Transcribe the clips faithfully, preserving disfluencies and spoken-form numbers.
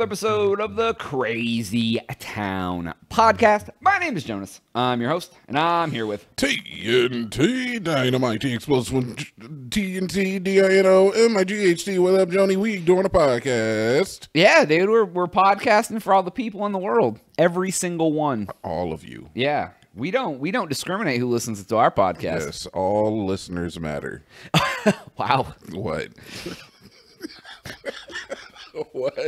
another episode of the Crazy Town Podcast. My name is Jonas. I'm your host, and I'm here with T N T Dynamite, T Explosive One, T N T D I N O M I G H T. What up, Joni? We doing a podcast. Yeah, dude, we're we're podcasting for all the people in the world. Every single one. All of you. Yeah. We don't we don't discriminate who listens to our podcast. Yes, all listeners matter. Wow. What? What?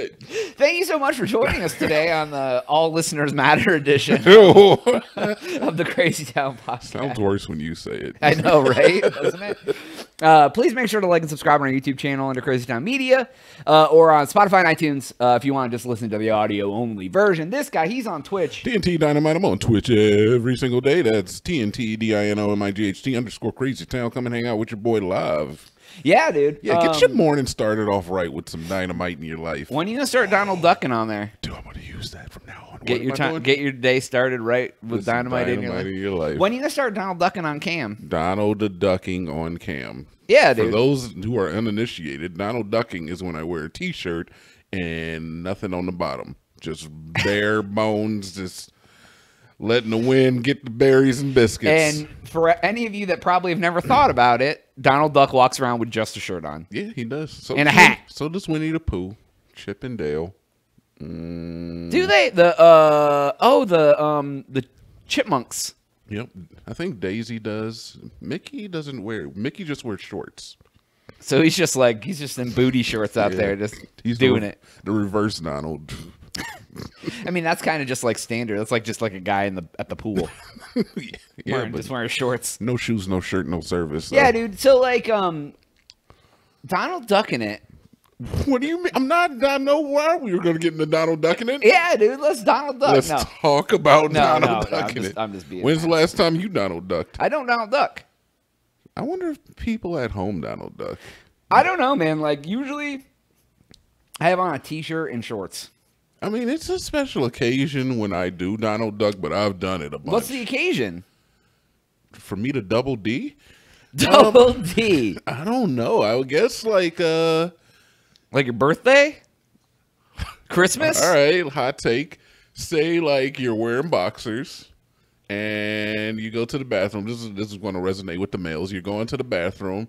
Thank you so much for joining us today on the All Listeners Matter edition of the Crazy Town Podcast. Sounds worse when you say it. I know, right? Doesn't it? Uh, please make sure to like and subscribe on our YouTube channel under Crazy Town Media uh, or on Spotify and iTunes uh, if you want to just listen to the audio-only version. This guy, he's on Twitch. T N T Dynamite. I'm on Twitch every single day. That's T N T D I N O M I G H T underscore Crazy Town. Come and hang out with your boy live. Yeah, dude. Yeah, get um, your morning started off right with some dynamite in your life. When are you gonna start Donald Ducking on there? Dude, I'm gonna use that from now on. Get what your time, get your day started right with, with dynamite, dynamite in, your in your life. When are you gonna start Donald Ducking on Cam? Donald the Ducking on Cam. Yeah, dude. For those who are uninitiated, Donald Ducking is when I wear a T-shirt and nothing on the bottom, just bare bones, just. Letting the wind get the berries and biscuits. And for any of you that probably have never thought about it, Donald Duck walks around with just a shirt on. Yeah, he does. So and a hat. So does Winnie the Pooh, Chip and Dale. Mm. Do they? The uh oh the um the chipmunks. Yep, I think Daisy does. Mickey doesn't wear. Mickey just wears shorts. So he's just like he's just in booty shorts out yeah. there, just he's doing the, it. The reverse Donald. I mean, that's kind of just like standard. That's like just like a guy in the at the pool, yeah, wearing, just wearing shorts, no shoes, no shirt, no service. So. Yeah, dude. So like, um, Donald Ducking it. What do you mean? I'm not. I know why we were going to get into Donald Ducking it. Yeah, dude. Let's Donald Duck. Let's no. talk about no, Donald no, Ducking no, it. I'm just being. When's the last time you Donald Ducked? I don't Donald Duck. I wonder if people at home Donald Duck. I don't know, man. Like usually, I have on a t-shirt and shorts. I mean, it's a special occasion when I do Donald Duck, but I've done it a bunch. What's the occasion? For me to double D? Double um, D. I don't know. I would guess like... Uh, like your birthday? Christmas? All right, hot take. Say like you're wearing boxers and you go to the bathroom. This is, this is going to resonate with the males. You're going to the bathroom.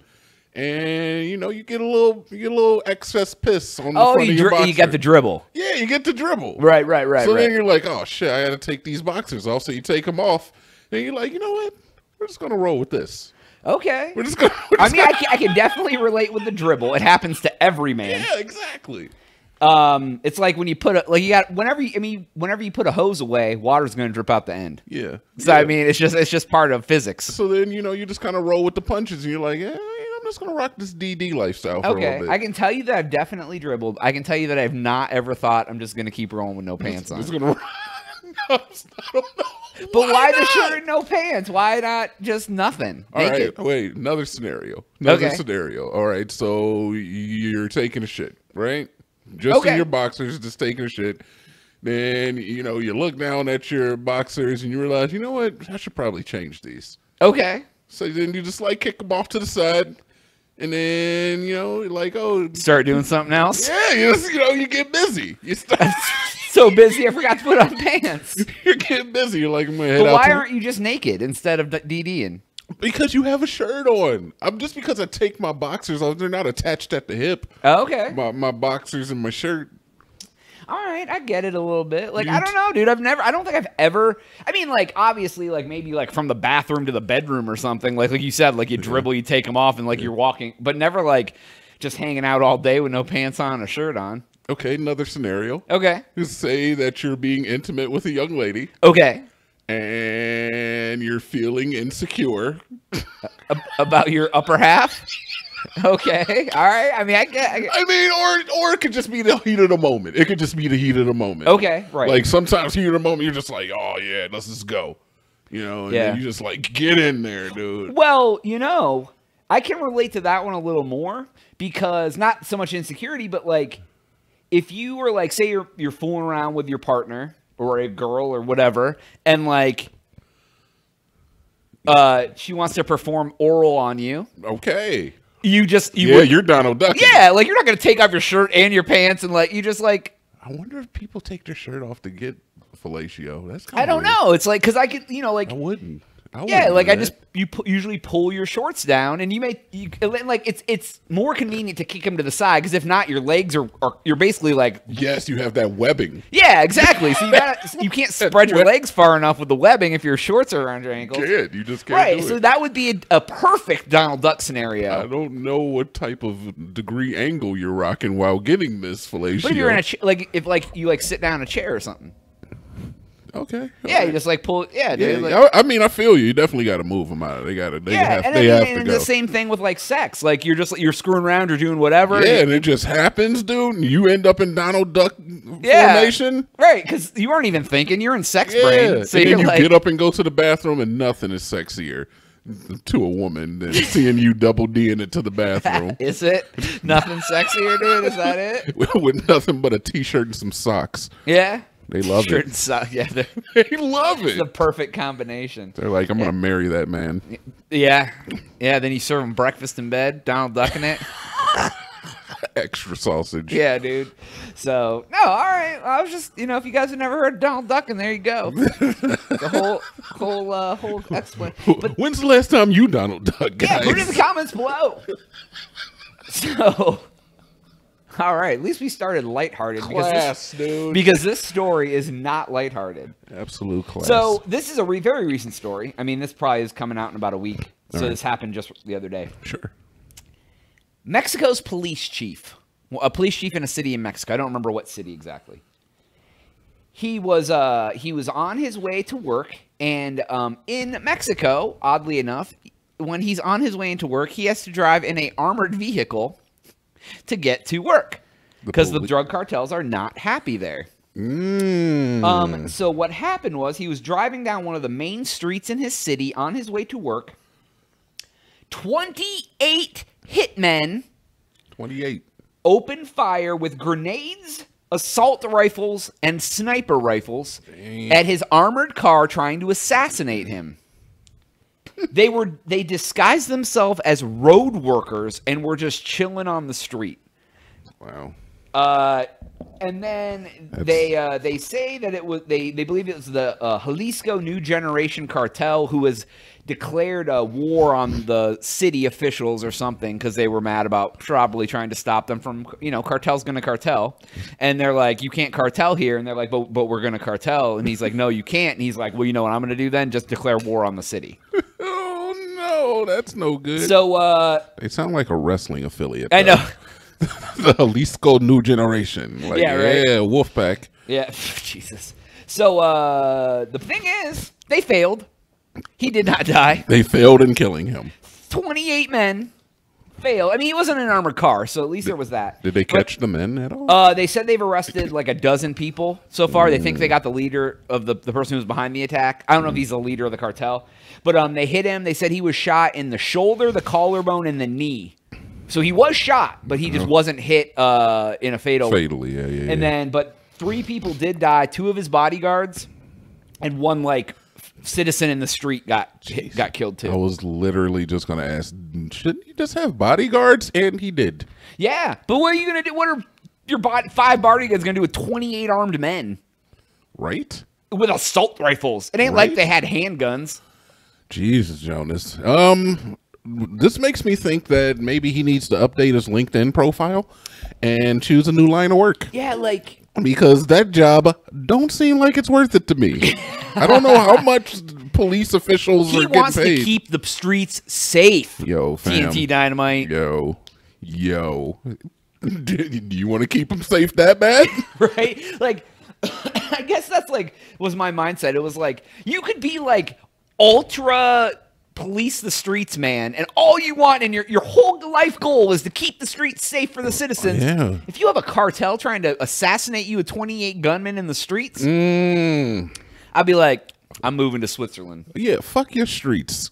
And you know you get a little you get a little excess piss on the oh, front you of your boxer. You get the dribble. Yeah, you get the dribble. Right, right, right. So right. then you're like, oh shit, I gotta take these boxers off. So you take them off, and you're like, you know what? We're just gonna roll with this. Okay. We're just gonna. We're just I mean, gonna... I, can, I can definitely relate with the dribble. It happens to every man. Yeah, exactly. Um, it's like when you put a like you got whenever you, I mean whenever you put a hose away, water's gonna drip out the end. Yeah. So yeah. I mean, it's just it's just part of physics. So then you know you just kind of roll with the punches, and you're like, yeah. I'm just gonna rock this D D lifestyle for okay, a little bit. I can tell you that I've definitely dribbled. I can tell you that I've not ever thought I'm just gonna keep rolling with no pants on. Gonna... no, I don't know. But why, why the shirt and no pants? Why not just nothing? All Naked? Right, wait, another scenario. Another okay. scenario. All right, so you're taking a shit, right? Just okay. in your boxers, just taking a shit. Then you know you look down at your boxers and you realize, you know what? I should probably change these. Okay. So then you just like kick them off to the side. And then, you know, like, oh. Start doing something else? Yeah, you, just, you know, you get busy. You start so busy, I forgot to put on pants. You're getting busy. You're like, I'm going to head but out. Why aren't you just naked instead of DDing? Because you have a shirt on. I'm just because I take my boxers off. They're not attached at the hip. Oh, okay. My, my boxers and my shirt. All right, I get it a little bit. Like, dude. I don't know, dude. I've never, I don't think I've ever, I mean, like, obviously, like, maybe, like, from the bathroom to the bedroom or something. Like, like you said, like, you dribble, you take them off, and, like, yeah. you're walking. But never, like, just hanging out all day with no pants on or shirt on. Okay, another scenario. Okay. Just say that you're being intimate with a young lady. Okay. And you're feeling insecure. About your upper half? Okay. All right. I mean, I get, I get. I mean, or or it could just be the heat of the moment. It could just be the heat of the moment. Okay. Right. Like sometimes heat of the moment, you're just like, oh yeah, let's just go. You know. And yeah. Then you just like get in there, dude. Well, you know, I can relate to that one a little more because not so much insecurity, but like if you were like, say you're you're fooling around with your partner or a girl or whatever, and like. Uh, she wants to perform oral on you. Okay. You just you yeah, would, you're Donald Duck. Yeah, like you're not gonna take off your shirt and your pants and like you just like I wonder if people take their shirt off to get fellatio. That's kind of I don't weird. know. It's like, because I could, you know, like. I wouldn't. I yeah, like I just you pu usually pull your shorts down, and you may you, like it's it's more convenient to kick them to the side because if not, your legs are, are you're basically like yes, you have that webbing. Yeah, exactly. So you gotta, you can't spread your legs far enough with the webbing if your shorts are around your ankles. You can't. You just can't. Right. Do it. So that would be a, a perfect Donald Duck scenario. I don't know what type of degree angle you're rocking while getting this fellatio. But if you're in a like if like you like sit down in a chair or something. Okay. Yeah, right. you just like pull. Yeah, dude. Yeah, like, I, I mean, I feel you. You definitely got to move them out. They got to. They yeah, have, and, they and, have and to go. The same thing with like sex. Like you're just you're screwing around or doing whatever. Yeah, and, and it just happens, dude. And you end up in Donald Duck yeah, formation. Right, because you aren't even thinking. You're in sex yeah. brain. So and then you like, get up and go to the bathroom, and nothing is sexier to a woman than seeing you double D'ing it to the bathroom. Is it nothing sexier, dude? Is that it? With nothing but a t-shirt and some socks. Yeah. They love Shirt it. So, yeah, they love it. It's the perfect combination. They're like, I'm yeah. going to marry that man. Yeah. Yeah, then you serve him breakfast in bed, Donald Ducking it. Extra sausage. Yeah, dude. So, no, all right. I was just, you know, if you guys have never heard of Donald Ducking, there you go. The whole, whole, uh, whole explanation. But, when's the last time you Donald Duck, guys? Yeah, put it in the comments below. So... All right, at least we started lighthearted. Class, because this, dude. Because this story is not lighthearted. Absolute class. So this is a re very recent story. I mean, this probably is coming out in about a week. All so right. this happened just the other day. Sure. Mexico's police chief, well, a police chief in a city in Mexico. I don't remember what city exactly. He was uh, he was on his way to work, and um, in Mexico, oddly enough, when he's on his way into work, he has to drive in a armored vehicle to get to work because the, the drug cartels are not happy there. Mm. Um, so what happened was he was driving down one of the main streets in his city on his way to work. twenty-eight hitmen twenty-eight opened fire with grenades, assault rifles, and sniper rifles Damn. at his armored car trying to assassinate him. They were they disguised themselves as road workers and were just chilling on the street. Wow. Uh, and then That's... they uh, they say that it was they they believe it was the uh, Jalisco New Generation Cartel who has declared a war on the city officials or something because they were mad about probably trying to stop them from, you know, cartel's going to cartel, and they're like, you can't cartel here, and they're like, but but we're going to cartel, and he's like, no, you can't, and he's like, well, you know what I'm going to do then? Just declare war on the city. Oh, that's no good. So uh they sound like a wrestling affiliate. I though. know. The Jalisco New Generation. Like, yeah, right? Yeah, Wolfpack. Yeah, Jesus. So uh the thing is, they failed. He did not die. They failed in killing him. twenty-eight men failed. I mean, he wasn't in an armored car, so at least did, there was that. Did they catch but, the men at all? Uh, they said they've arrested like a dozen people so far. Mm. They think they got the leader of the, the person who was behind the attack. I don't mm. know if he's the leader of the cartel. But um, they hit him. They said he was shot in the shoulder, the collarbone, and the knee. So he was shot, but he just wasn't hit uh, in a fatal. Fatally, yeah, yeah. And yeah. then, but three people did die. Two of his bodyguards and one, like, citizen in the street got hit, got killed too. I was literally just going to ask, shouldn't you just have bodyguards? And he did. Yeah, but what are you going to do? What are your body, five bodyguards going to do with twenty-eight armed men? Right? With assault rifles. It ain't right? like they had handguns. Jesus, Jonas. Um, this makes me think that maybe he needs to update his LinkedIn profile and choose a new line of work. Yeah, like... Because that job don't seem like it's worth it to me. I don't know how much police officials he are getting paid. He wants to keep the streets safe. Yo, fam. T N T Dynamite. Yo. Yo. Do you want to keep them safe that bad? Right? Like, I guess that's like, was my mindset. It was like, you could be like, ultra police the streets, man, and all you want and your your whole life goal is to keep the streets safe for the citizens. Yeah. If you have a cartel trying to assassinate you with twenty-eight gunmen in the streets, mm. I'd be like, I'm moving to Switzerland. Yeah, fuck your streets.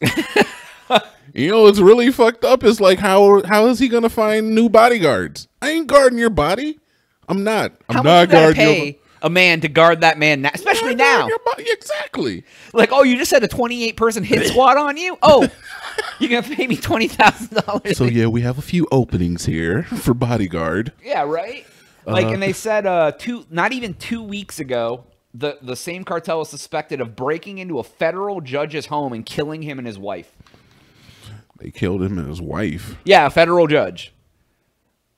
You know, it's really fucked up. It's like, how how is he going to find new bodyguards? I ain't guarding your body. I'm not. I'm how not guarding pay? your body. A man to guard that man, now, especially yeah, now. Exactly. Like, oh, you just had a twenty-eight person hit squad on you? Oh, you're going to pay me twenty thousand dollars. So, yeah, we have a few openings here for bodyguard. Yeah, right? Like, uh-huh. and they said uh, two, not even two weeks ago, the, the same cartel was suspected of breaking into a federal judge's home and killing him and his wife. They killed him and his wife? Yeah, a federal judge.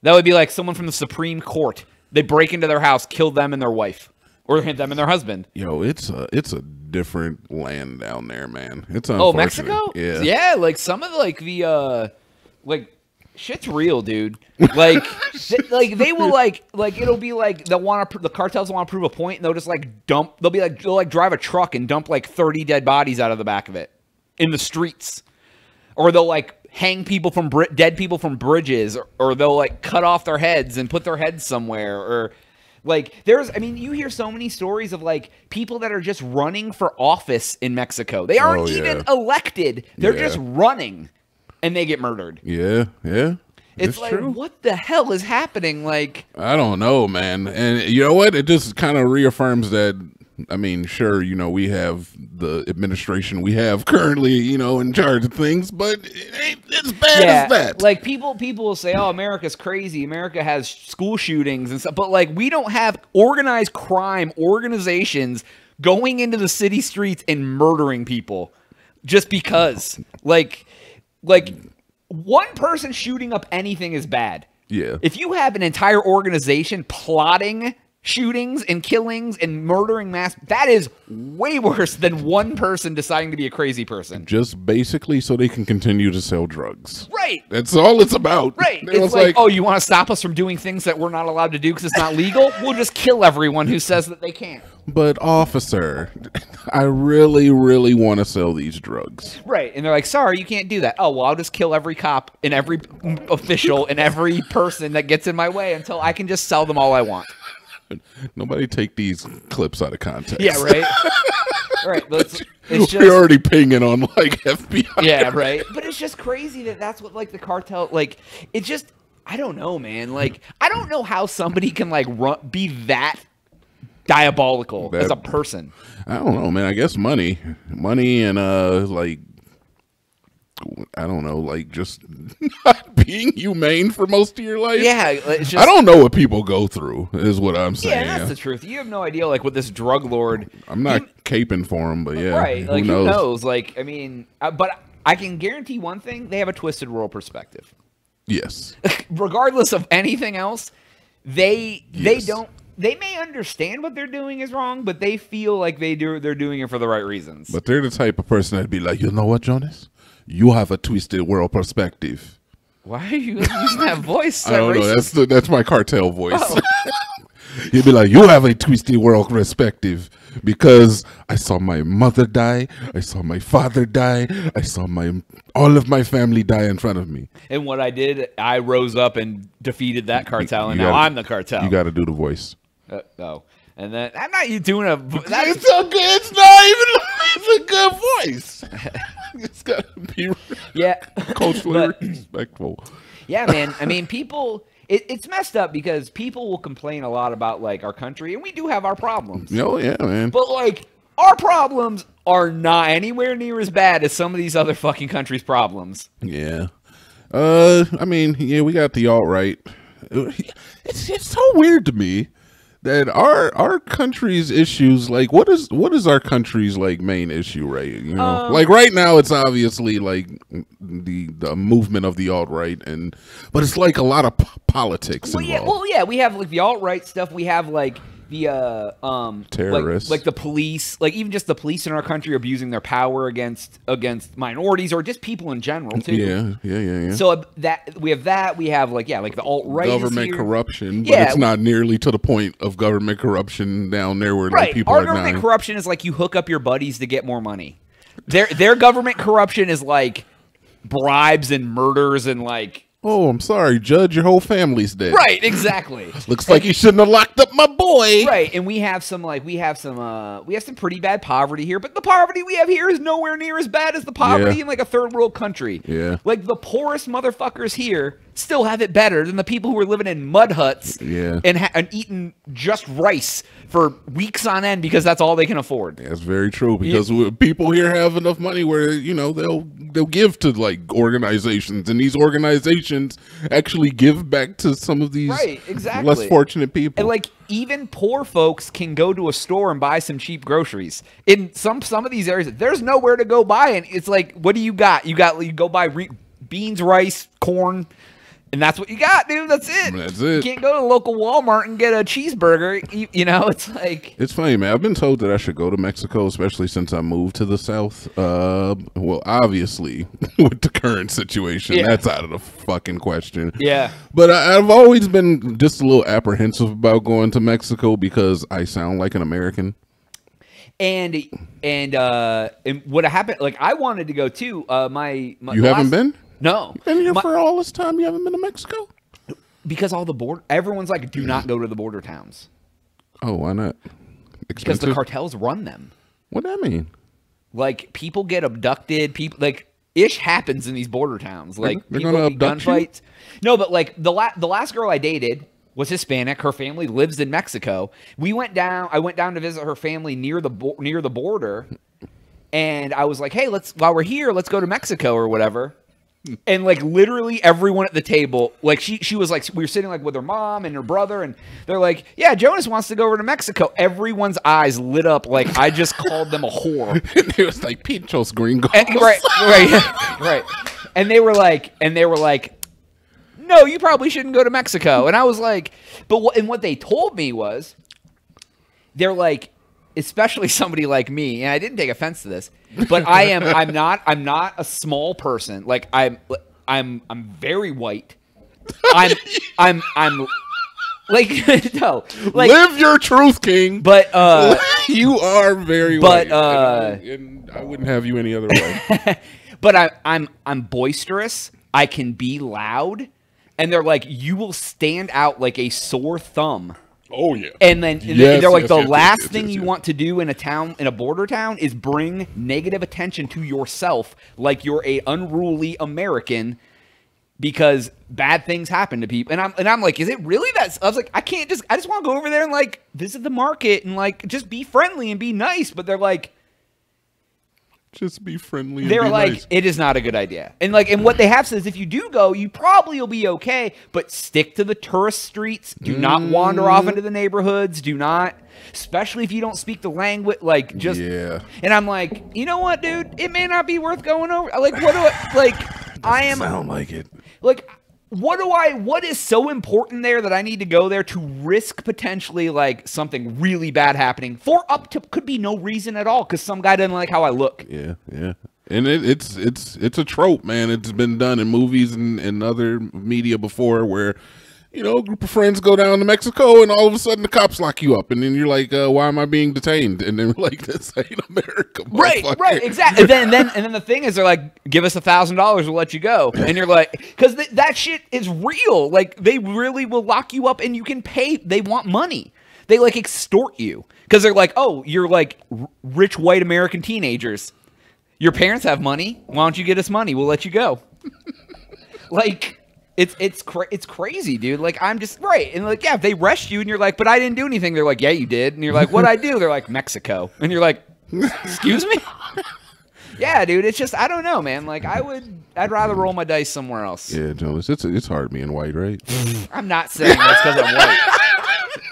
That would be like someone from the Supreme Court. They break into their house, kill them and their wife. Or hit them and their husband. Yo, it's a it's a different land down there, man. It's unfortunate. Oh, Mexico? Yeah, yeah. Like some of the, like the uh, like shit's real, dude. Like th like they will like like it'll be like they'll want to the cartels want to prove a point, and they'll just like dump. They'll be like they'll like drive a truck and dump like thirty dead bodies out of the back of it in the streets, or they'll like hang people from bri dead people from bridges, or, or they'll like cut off their heads and put their heads somewhere, or. Like, there's, I mean, you hear so many stories of, like, people that are just running for office in Mexico. They aren't oh, yeah. even elected. They're yeah. just running, and they get murdered. Yeah, yeah. It's, it's like, true. What the hell is happening? Like, I don't know, man. And you know what? It just kind of reaffirms that, I mean, sure, you know, we have the administration we have currently, you know, in charge of things, but it ain't as bad yeah, as that. Like, people people will say, oh, America's crazy. America has school shootings and stuff. But, like, we don't have organized crime organizations going into the city streets and murdering people just because. Like, like one person shooting up anything is bad. Yeah. If you have an entire organization plotting shootings and killings and murdering mass, that is way worse than one person deciding to be a crazy person. Just basically so they can continue to sell drugs. Right. That's all it's about. Right. It it's like, like, oh, you want to stop us from doing things that we're not allowed to do because it's not legal? We'll just kill everyone who says that they can't. But officer, I really, really want to sell these drugs. Right. And they're like, sorry, you can't do that. Oh, well, I'll just kill every cop and every official and every person that gets in my way until I can just sell them all I want. Nobody take these clips out of context. Yeah, right. Right. It's, it's just, we're already pinging on like F B I. Yeah, right. But it's just crazy that that's what like the cartel like. It just I don't know, man. Like I don't know how somebody can like run, be that diabolical that, as a person. I don't know, man. I guess money, money, and uh, like. I don't know, like just not being humane for most of your life. Yeah, it's just, I don't know what people go through is what I'm saying. Yeah, that's the truth. You have no idea, like with this drug lord. I'm not you, caping for him, but yeah, right? Like who knows? Who knows? Like I mean, I, but I can guarantee one thing: they have a twisted world perspective. Yes. Regardless of anything else, they yes. they don't. They may understand what they're doing is wrong, but they feel like they do. They're doing it for the right reasons. But they're the type of person that'd be like, you know what, Jonas? You have a twisted world perspective. Why are you using that voice? I don't know. That's the, that's my cartel voice. Oh. He'd be like, you have a twisted world perspective because I saw my mother die. I saw my father die. I saw my all of my family die in front of me. And what I did, I rose up and defeated that cartel, and you now gotta, I'm the cartel. You got to do the voice. Uh, oh. And then, I'm not you doing a... That is so good. It's not even it's a good voice. It's got to be yeah. culturally but, respectful. Yeah, man. I mean, people... It, it's messed up because people will complain a lot about, like, our country. And we do have our problems. Oh, yeah, man. But, like, our problems are not anywhere near as bad as some of these other fucking countries' problems. Yeah. Uh, I mean, yeah, we got the alt-right. It's, it's so weird to me. That our our country's issues, like what is what is our country's like main issue, right? You know, um, like right now it's obviously like the the movement of the alt right, and but it's like a lot of p politics. Well, involved. yeah, well, yeah, we have like the alt right stuff. We have like the uh, um terrorists, like, like the police, like even just the police in our country abusing their power against against minorities or just people in general too. Yeah, yeah, yeah. yeah. So that we have that we have like yeah, like the alt right government corruption, but yeah, it's not nearly to the point of. Government corruption down there where right. like, people Our are government dying. Corruption is like you hook up your buddies to get more money. Their their government corruption is like bribes and murders and like oh, I'm sorry, judge, your whole family's dead. Right, exactly. Looks like you shouldn't have locked up my boy. Right, and we have some like we have some uh we have some pretty bad poverty here, but the poverty we have here is nowhere near as bad as the poverty yeah. in like a third world country. Yeah. Like the poorest motherfuckers here still have it better than the people who are living in mud huts yeah. and ha and eating just rice for weeks on end because that's all they can afford. That's very true because yeah. people here have enough money where you know they'll they'll give to like organizations and these organizations organizations actually give back to some of these right, exactly. less fortunate people. And like even poor folks can go to a store and buy some cheap groceries. In some some of these areas, there's nowhere to go buy, and it's like, what do you got? You got you go buy re beans, rice, corn. And that's what you got, dude. That's it. That's it. You can't go to the local Walmart and get a cheeseburger. You, you know, it's like... It's funny, man. I've been told that I should go to Mexico, especially since I moved to the South. Uh, well, obviously, with the current situation, yeah. that's out of the fucking question. Yeah. But I, I've always been just a little apprehensive about going to Mexico because I sound like an American. And and, uh, and what happened... Like, I wanted to go, too. Uh, my, my You last, haven't been? No. You've been here my, for all this time. You haven't been to Mexico? Because all the border... Everyone's like, do not go to the border towns. Oh, why not? Expensive? Because the cartels run them. What does that mean? Like, people get abducted. People Like, ish happens in these border towns. Like, they're, they're people get gunfights. No, but like, the, la the last girl I dated was Hispanic. Her family lives in Mexico. We went down... I went down to visit her family near the bo near the border. And I was like, hey, let's while we're here, let's go to Mexico or whatever. And like literally everyone at the table, like she she was like, we were sitting like with her mom and her brother, and they're like, yeah, Jonas wants to go over to Mexico. Everyone's eyes lit up like I just called them a whore. It was like pinchos gringos. And, right, right, right. And they were like, and they were like, no, you probably shouldn't go to Mexico. And I was like, but what? And what they told me was, they're like, especially somebody like me, and I didn't take offense to this, but I am I'm not I'm not a small person. Like I'm I'm I'm very white. I'm I'm I'm like no. Like, live your truth, King. But uh you are very but, white. But uh and I wouldn't have you any other way. But I I'm I'm boisterous. I can be loud, and they're like, you will stand out like a sore thumb. Oh yeah. And then and yes, they're like yes, the yes, last yes, thing yes, you yes. want to do in a town in a border town is bring negative attention to yourself, like you're a unruly American, because bad things happen to people. And I'm and I'm like, is it really that? I was like, I can't just I just want to go over there and like visit the market and like just be friendly and be nice, but they're like just be friendly. And they're be like, nice. It is not a good idea. And like, and what they have said is if you do go, you probably will be okay, but stick to the tourist streets. Do mm. not wander off into the neighborhoods. Do not, especially if you don't speak the language, like just, yeah. And I'm like, you know what, dude, it may not be worth going over. Like, what do I, like, I am, sound like it. Like, what do I, what is so important there that I need to go there to risk potentially like something really bad happening for up to could be no reason at all. Cause some guy doesn't like how I look. Yeah. Yeah. And it, it's, it's, it's a trope, man. It's been done in movies and, and other media before where, you know, a group of friends go down to Mexico and all of a sudden the cops lock you up. And then you're like, uh, why am I being detained? And then like, this ain't America. Right. Right. Exactly. And then, and then, and then the thing is they're like, give us a thousand dollars. We'll let you go. And you're like, cause th that shit is real. Like they really will lock you up and you can pay. They want money. They like extort you cause they're like, oh, you're like r rich white American teenagers. Your parents have money. Why don't you get us money? We'll let you go. Like, It's it's cra it's crazy, dude. Like I'm just right, and like yeah, if they arrest you, and you're like, but I didn't do anything. They're like, yeah, you did, and you're like, what'd I do? They're like, Mexico, and you're like, excuse me. Yeah, dude. It's just I don't know, man. Like I would, I'd rather roll my dice somewhere else. Yeah, Jonas, it's it's hard being white, right? I'm not saying that's because I'm white.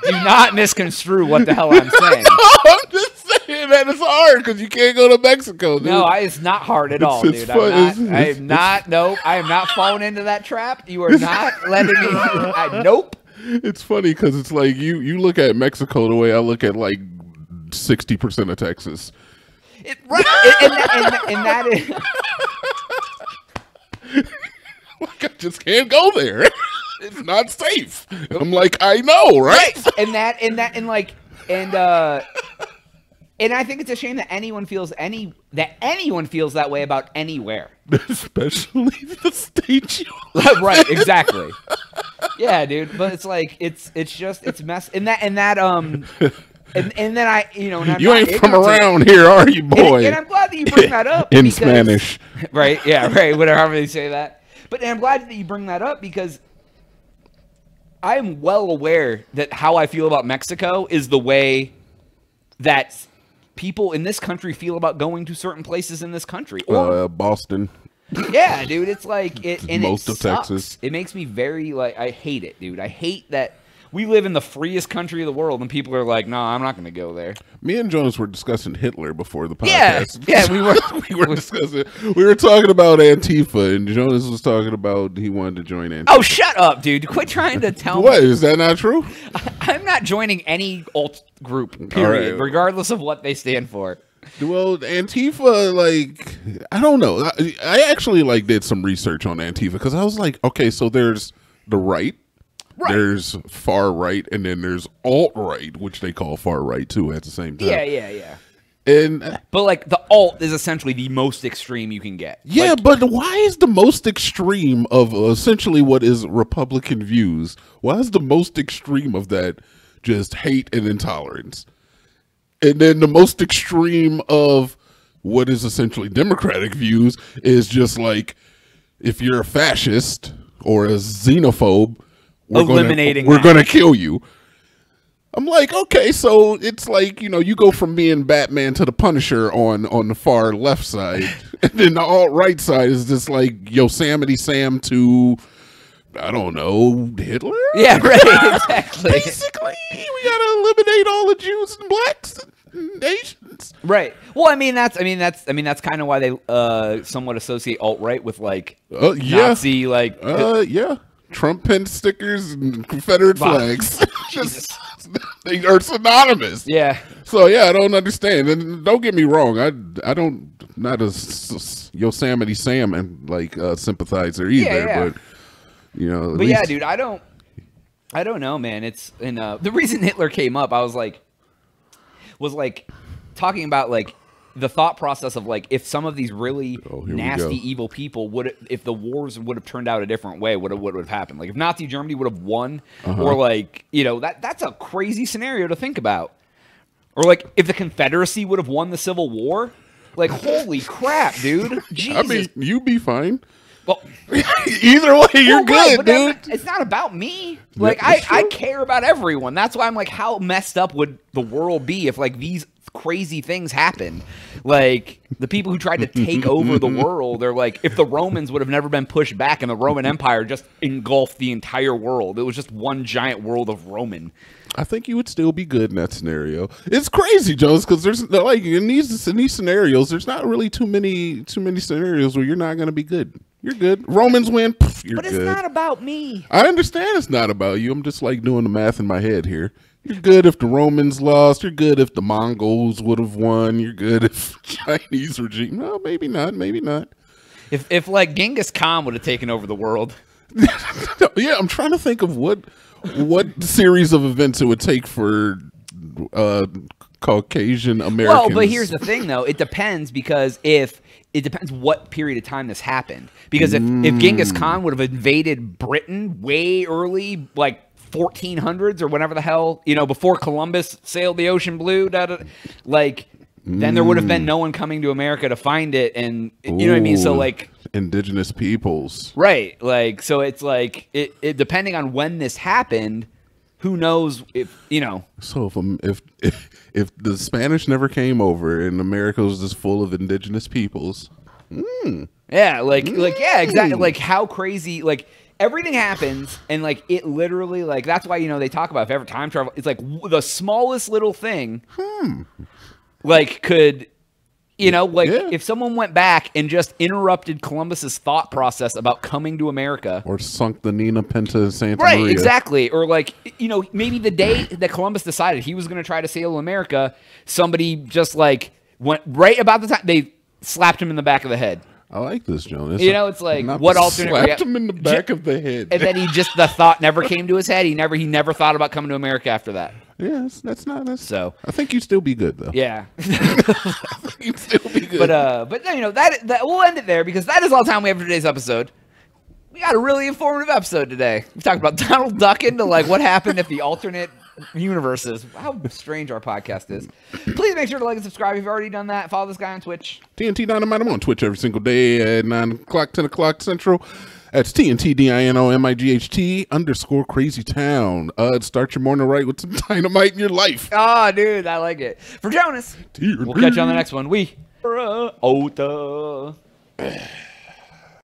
Do not misconstrue what the hell I'm saying. No, I'm just saying that it's hard because you can't go to Mexico, dude. No, I, it's not hard at all, it's, dude. It's I'm fun. not. It's, it's, I am not. No, I am not falling into that trap. You are not letting me. I, nope. It's funny because it's like you you look at Mexico the way I look at like sixty percent of Texas. It, right, and, and, and, and that is. Like I just can't go there. It's not safe. I'm like, I know, right? right? And that, and that, and like, and, uh, and I think it's a shame that anyone feels any, that anyone feels that way about anywhere. Especially the state you live. Right, exactly. Yeah, dude. But it's like, it's, it's just, it's mess. And that, and that, um, and, and then I, you know, and I'm you ain't from around here, are you, boy? And, and I'm glad that you bring that up. In because, Spanish. Right. Yeah. Right. Whatever they say that. But and I'm glad that you bring that up because I am well aware that how I feel about Mexico is the way that people in this country feel about going to certain places in this country. Or, uh, Boston. Yeah, dude, it's like it, and most it of sucks. Texas. It makes me very like I hate it, dude. I hate that we live in the freest country of the world, and people are like, "No, nah, I'm not going to go there." Me and Jonas were discussing Hitler before the podcast. Yeah, yeah, we were. we were discussing. We were talking about Antifa, and Jonas was talking about he wanted to join Antifa. Oh, shut up, dude! Quit trying to tell. What me. Is that not true? I, I'm not joining any alt group, period, right, regardless of what they stand for. Well, Antifa, like, I don't know. I, I actually like did some research on Antifa because I was like, okay, so there's the right. Right. There's far right, and then there's alt right, which they call far right too at the same time. Yeah, yeah, yeah. And but like the alt is essentially the most extreme you can get. Yeah, like, but why is the most extreme of essentially what is Republican views? Why is the most extreme of that just hate and intolerance? And then the most extreme of what is essentially Democratic views is just like if you're a fascist or a xenophobe. We're eliminating gonna, we're gonna kill you. I'm like, okay, so it's like, you know, you go from being Batman to the Punisher on on the far left side, and then the alt right side is just like Yosemite Sam to, I don't know, Hitler. Yeah, right, exactly. Basically, we gotta eliminate all the Jews and blacks and Asians. Right. Well, I mean that's I mean that's I mean that's kind of why they uh, somewhat associate alt right with like uh, yeah. Nazi like uh, yeah. Trump pin stickers and Confederate Bob. flags. Just, they are synonymous. Yeah. So, yeah, I don't understand. And don't get me wrong. I, I don't, not a Yosemite Sam and like uh, sympathizer either. Yeah, yeah. But, you know. But least... yeah, dude, I don't, I don't know, man. It's, and uh, the reason Hitler came up, I was like, was like talking about like, the thought process of like if some of these really oh, nasty evil people would if the wars would have turned out a different way, what would have happened, like if Nazi Germany would have won uh-huh. or like, you know, that that's a crazy scenario to think about, or like if the Confederacy would have won the Civil War, like holy crap, dude. Jesus. I mean, you'd be fine. Well, either way, you're well, good, right, dude. It's not about me. Like, yeah, I, I care about everyone. That's why I'm like, how messed up would the world be if, like, these crazy things happened? Like, the people who tried to take over the world are like, if the Romans would have never been pushed back and the Roman Empire just engulfed the entire world. It was just one giant world of Roman. I think you would still be good in that scenario. It's crazy, Jones, because there's like in these in these scenarios, there's not really too many too many scenarios where you're not going to be good. You're good. Romans win. Poof, you're but it's good. Not about me. I understand it's not about you. I'm just like doing the math in my head here. You're good if the Romans lost. You're good if the Mongols would have won. You're good if Chinese regime. No, maybe not. Maybe not. If if like Genghis Khan would have taken over the world. Yeah, I'm trying to think of what. What series of events it would take for uh, Caucasian Americans? Well, but here's the thing, though. It depends because if it depends what period of time this happened. Because if, mm. if Genghis Khan would have invaded Britain way early, like fourteen hundreds or whenever the hell, you know, before Columbus sailed the ocean blue, da, da, like mm. then there would have been no one coming to America to find it, and Ooh. you know what I mean. So like. Indigenous peoples, right? Like, so it's like it, it depending on when this happened, who knows if you know. So if um, if, if if the Spanish never came over and America was just full of indigenous peoples, mm. yeah, like mm. like yeah, exactly. Like how crazy, like everything happens, and like it literally, like that's why you know they talk about if ever time travel, it's like the smallest little thing, hmm. like could. You know, like yeah. if someone went back and just interrupted Columbus's thought process about coming to America, or sunk the Nina Pinta in Santa Maria, right? Exactly, or like you know, maybe the day that Columbus decided he was going to try to sail America, somebody just like went right about the time they slapped him in the back of the head. I like this, Jonas. You know, it's like what alternate slapped him in the back of the head, and then he just the thought never came to his head. He never he never thought about coming to America after that. Yeah, that's not that's, so. I think you'd still be good though. Yeah, you'd still be good. But uh, but you know that that we'll end it there because that is all the time we have for today's episode. We got a really informative episode today. We talked about Donald Duck into like what happened if the alternate universes. How strange our podcast is. Please make sure to like and subscribe if you've already done that. Follow this guy on Twitch. T N T Dynamite. I'm on Twitch every single day at nine o'clock, ten o'clock Central. That's T N T D I N O M I G H T underscore Crazy Town. Uh, start your morning right with some dynamite in your life. Oh, dude, I like it. For Jonas, we'll catch you on the next one. We are out.